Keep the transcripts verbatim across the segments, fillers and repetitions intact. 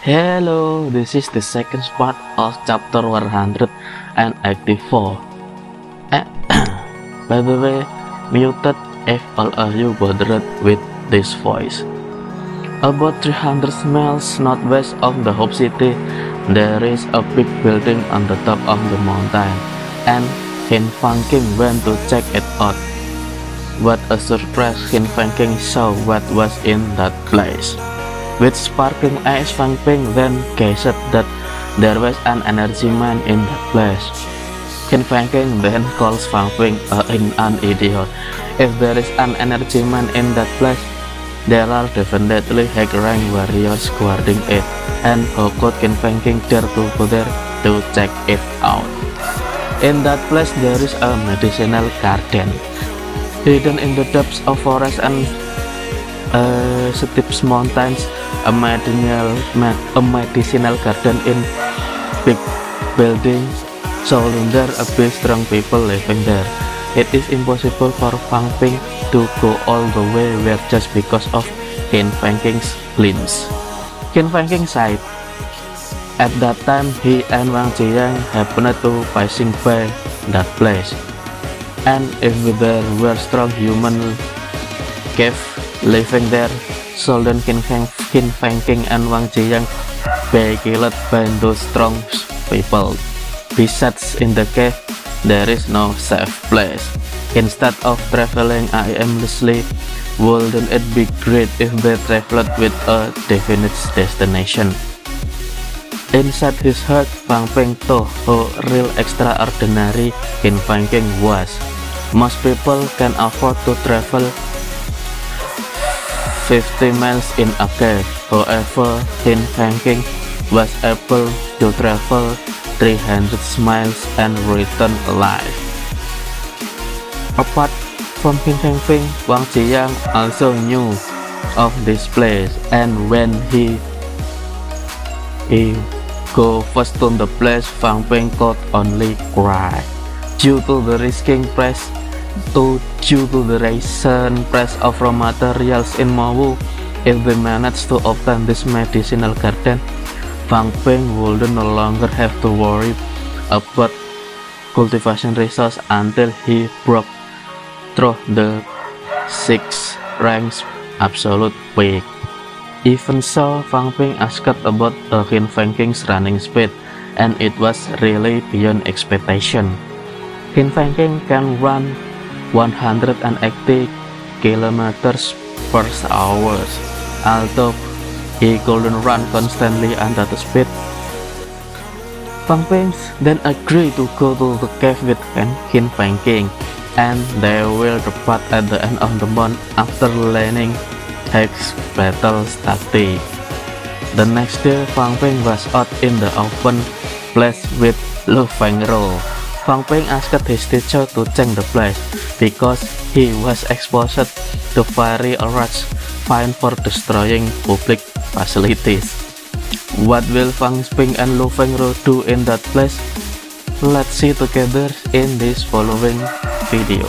Hello, this is the second part of chapter one hundred eighty-four. Eh, by the way, muted if all of you bothered with this voice. About three hundred miles northwest of the Hope City, there is a big building on the top of the mountain, and Qin Fengqing went to check it out. What a surprise Qin Fengqing saw what was in that place. With sparkling eyes, Fang Ping then guessed that there was an energy man in that place. Qin Fengqing then calls Fang Ping uh, an idiot. If there is an energy man in that place, there are definitely high-rank warriors guarding it, and how could Qin Fengqing dare to go there to check it out? In that place, there is a medicinal garden, hidden in the depths of forest and Uh, steep mountains. A medicinal, a medicinal garden in big building, surrounding there a big strong people living there. It is impossible for Fang Ping to go all the way where just because of Qin Fengqing's glimpse. Qin Fengqing sighed. At that time, he and Wang Zhiyang happened to passing by that place, and if there were strong human cave living there, Soldan Qin Fengqing and Wang Zhiyang were killed by those strong people. Besides, in the cave, there is no safe place. Instead of traveling aimlessly, wouldn't it be great if they traveled with a definite destination? Inside his heart, Fang Ping thought how real extraordinary Qin Fengqing was. Most people can afford to travel fifty miles in a cave. However, Qin Fengqing was able to travel three hundred miles and return alive. Apart from Qin Fengqing, Wang Zhiyang also knew of this place, and when he he go first to the place, Fang Ping could only cry. Due to the risking price To, due to the recent price of raw materials in Mawu, if they managed to obtain this medicinal garden, Fang Ping would no longer have to worry about cultivation resource until he broke through the six ranks absolute peak. Even so, Fang Ping asked about Qin Fengqing's running speed, and it was really beyond expectation. Qin Fengqing can run one hundred eighty kilometers per hour. Although he couldn't run constantly at that speed, Fang Ping then agreed to go to the cave with Qin Fengqing, and they will depart at the end of the month after learning Hex battle tactics. The next day, Fang Ping was out in the open place with Liu Fengrou. Fang Ping asked his teacher to check the place because he was exposed to very large fine for destroying public facilities. What will Fang Ping and Liu Fengrou do in that place? Let's see together in this following video.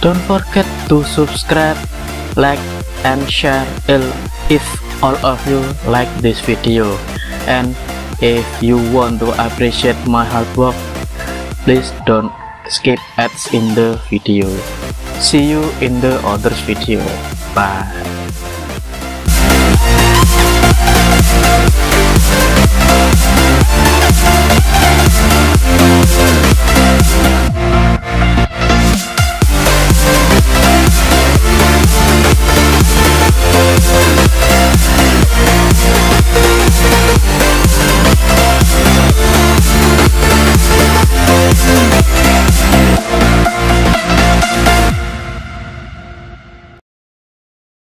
Don't forget to subscribe, like, and share if all of you like this video. And if you want to appreciate my hard work, please don't skip ads in the video. See you in the other video. Bye.